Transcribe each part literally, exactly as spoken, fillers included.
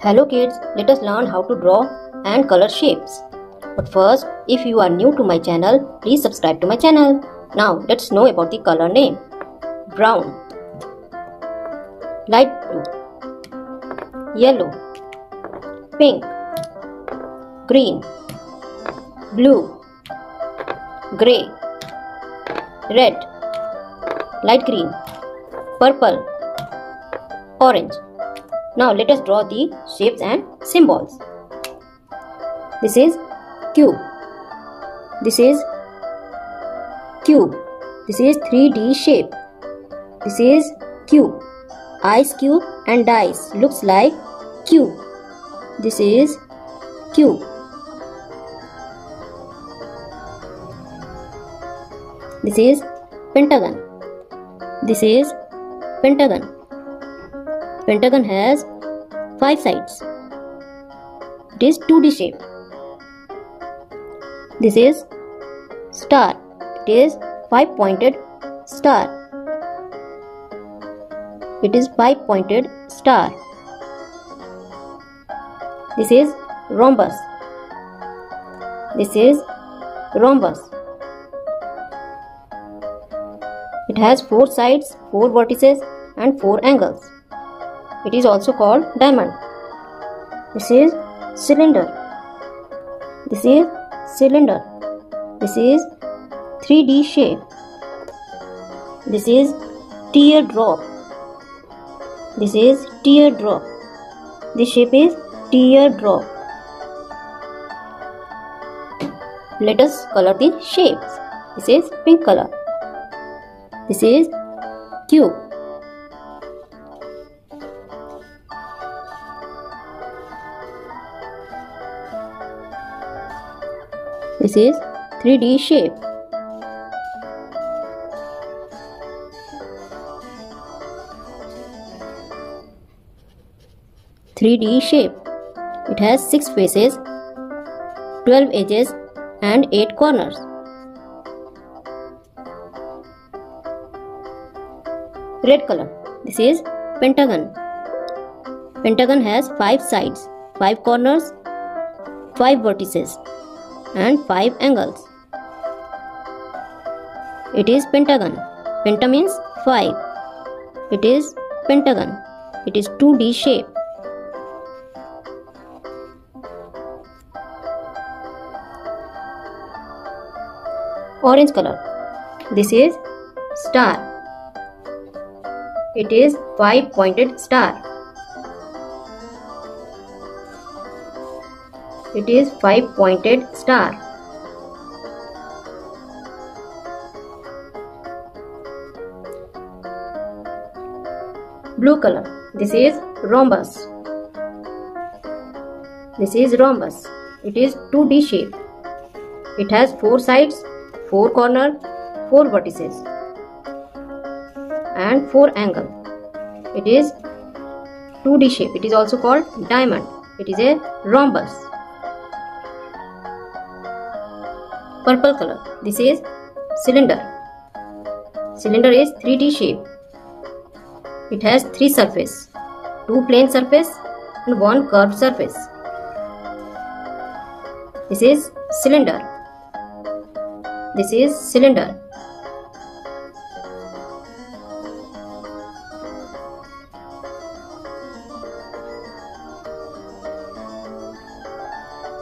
Hello kids, let us learn how to draw and color shapes. But first, if you are new to my channel, please subscribe to my channel. Now let's know about the color name. Brown, light blue, yellow, pink, green, blue, grey, red, light green, purple, orange. Now let us draw the shapes and symbols. This is cube. This is cube. This is three D shape. This is cube. Ice cube and dice looks like cube. This is cube. This is pentagon. This is pentagon. Pentagon has five sides. It is two D shape. This is star. It is five pointed star. It is five pointed star. This is rhombus. This is rhombus. It has four sides, four vertices and four angles. It is also called diamond. This is cylinder. This is cylinder. This is three D shape. This is teardrop. This is teardrop. This shape is teardrop. Let us color the shapes. This is pink color. This is cube. This is three D shape. three D shape. It has six faces, twelve edges and eight corners. Red color. This is pentagon. Pentagon has five sides, five corners, five vertices and five angles. It is pentagon. Penta means five. It is pentagon. It is two D shape. Orange color. This is star. It is five pointed star. It is five pointed star. Blue color. This is rhombus. This is rhombus. It is two D shape. It has four sides, four corners, four vertices and four angle. It is two D shape. It is also called diamond. It is a rhombus. Purple color. This is cylinder. Cylinder is three D shape. It has three surfaces, two plane surface and one curved surface. This is cylinder. This is cylinder.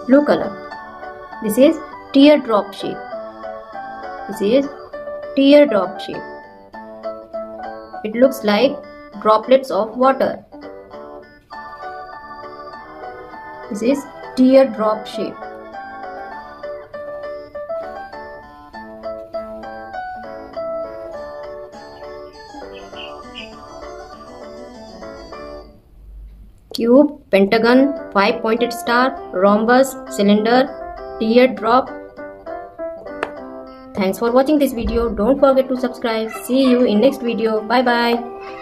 Blue color. This is teardrop shape. This is teardrop shape. It looks like droplets of water. This is teardrop shape. Cube, pentagon, five pointed star, rhombus, cylinder, teardrop. Thanks for watching this video. Don't forget to subscribe. See you in next video. Bye bye.